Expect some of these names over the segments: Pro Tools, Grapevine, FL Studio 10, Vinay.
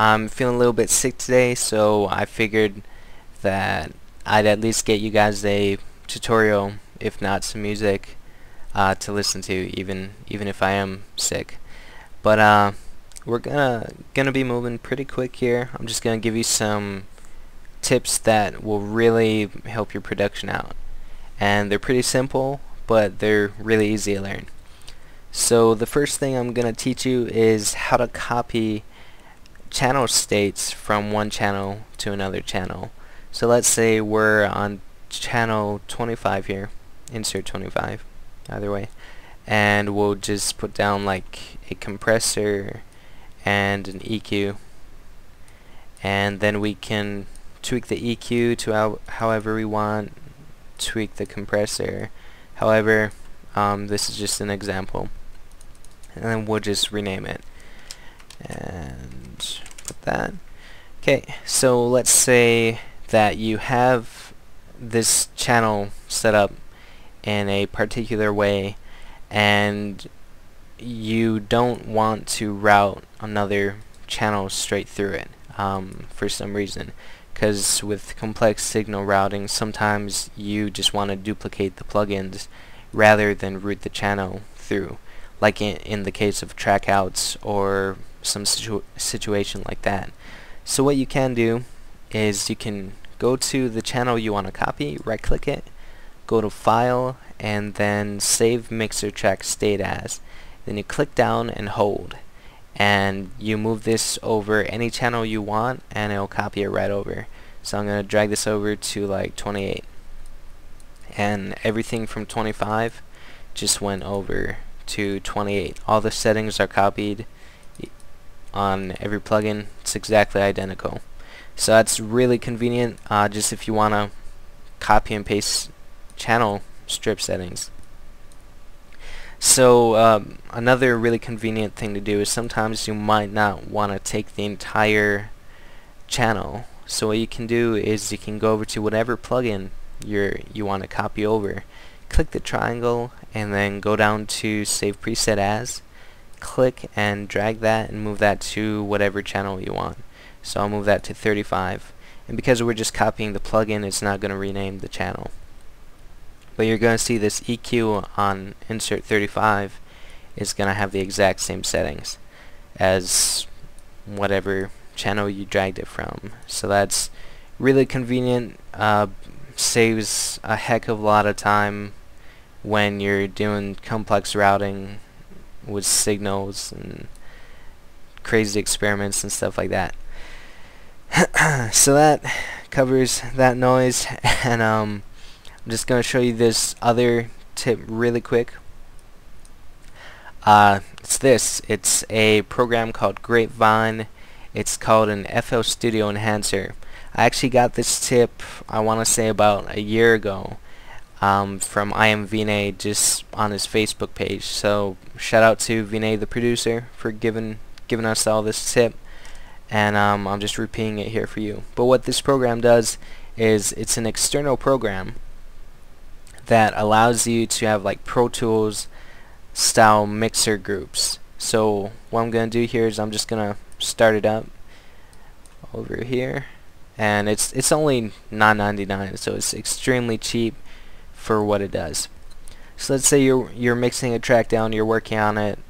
I'm feeling a little bit sick today, so I figured that I'd at least get you guys a tutorial, if not some music, to listen to, even if I am sick. But we're gonna be moving pretty quick here. I'm just gonna give you some tips that will really help your production out, and they're pretty simple, but they're really easy to learn. So the first thing I'm gonna teach you is how to copy channel states from one channel to another channel. So let's say we're on channel 25 here, insert 25 either way, and we'll just put down like a compressor and an EQ, and then we can tweak the EQ to however we want, tweak the compressor however. This is just an example, and then we'll just rename it and put that. Okay, so let's say that you have this channel set up in a particular way and you don't want to route another channel straight through it for some reason, because with complex signal routing sometimes you just want to duplicate the plugins rather than route the channel through, like in the case of track outs or some situation like that. So what you can do is you can go to the channel you want to copy, right click it, go to file, and then save mixer track state as. Then you click down and hold, and you move this over any channel you want and it'll copy it right over. So I'm gonna drag this over to like 28, and everything from 25 just went over to 28. All the settings are copied on every plugin. It's exactly identical. So that's really convenient, just if you want to copy and paste channel strip settings. So another really convenient thing to do is sometimes you might not want to take the entire channel. So what you can do is you can go over to whatever plugin you want to copy over, click the triangle, and then go down to save preset as, click and drag that and move that to whatever channel you want. So I'll move that to 35, and because we're just copying the plugin, it's not going to rename the channel, but you're going to see this EQ on insert 35 is going to have the exact same settings as whatever channel you dragged it from. So that's really convenient, saves a heck of a lot of time when you're doing complex routing with signals and crazy experiments and stuff like that. So that covers that noise, and I'm just going to show you this other tip really quick. It's a program called Grapevine. It's called an FL Studio Enhancer. I actually got this tip, I want to say about a year ago, from Vinay, just on his Facebook page. So shout out to Vinay the producer for giving us all this tip, and I'm just repeating it here for you. But what this program does is it's an external program that allows you to have like Pro Tools style mixer groups. So what I'm going to do here is I'm just going to start it up over here, and it's only $9.99, so it's extremely cheap for what it does. So let's say you're mixing a track down, you're working on it,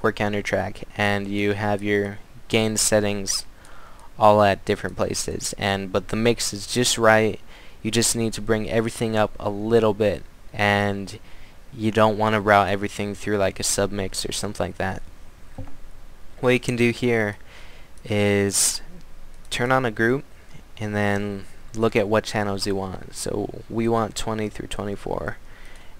working on your track, and you have your gain settings all at different places, but the mix is just right. You just need to bring everything up a little bit, and you don't want to route everything through like a sub mix or something like that. What you can do here is turn on a group and then look at what channels you want. So we want 20 through 24.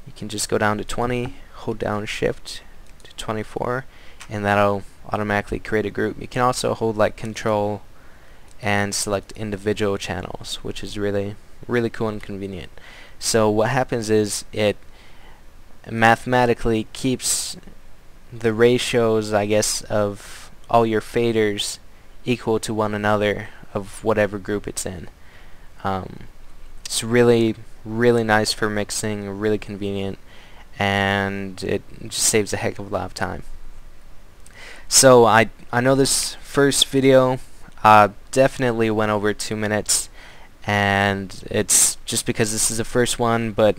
You can just go down to 20, hold down shift to 24, and that'll automatically create a group. You can also hold like control and select individual channels, which is really cool and convenient. So what happens is it mathematically keeps the ratios, I guess, of all your faders equal to one another of whatever group it's in. It's really nice for mixing, really convenient, and it just saves a heck of a lot of time. So I know this first video Definitely went over 2 minutes, and it's just because this is the first one, but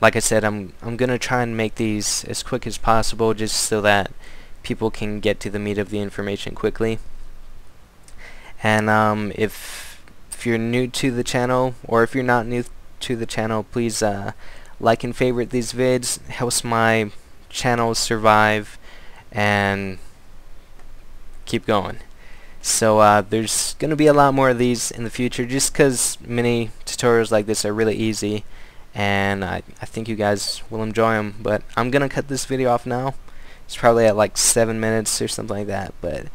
like I said, I'm gonna try and make these as quick as possible just so that people can get to the meat of the information quickly. And if you're new to the channel, or if you're not new to the channel, please like and favorite these vids. It helps my channel survive and keep going. So there's gonna be a lot more of these in the future, just because mini tutorials like this are really easy, and I think you guys will enjoy them. But I'm gonna cut this video off now. It's probably at like 7 minutes or something like that, but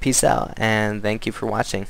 peace out, and thank you for watching.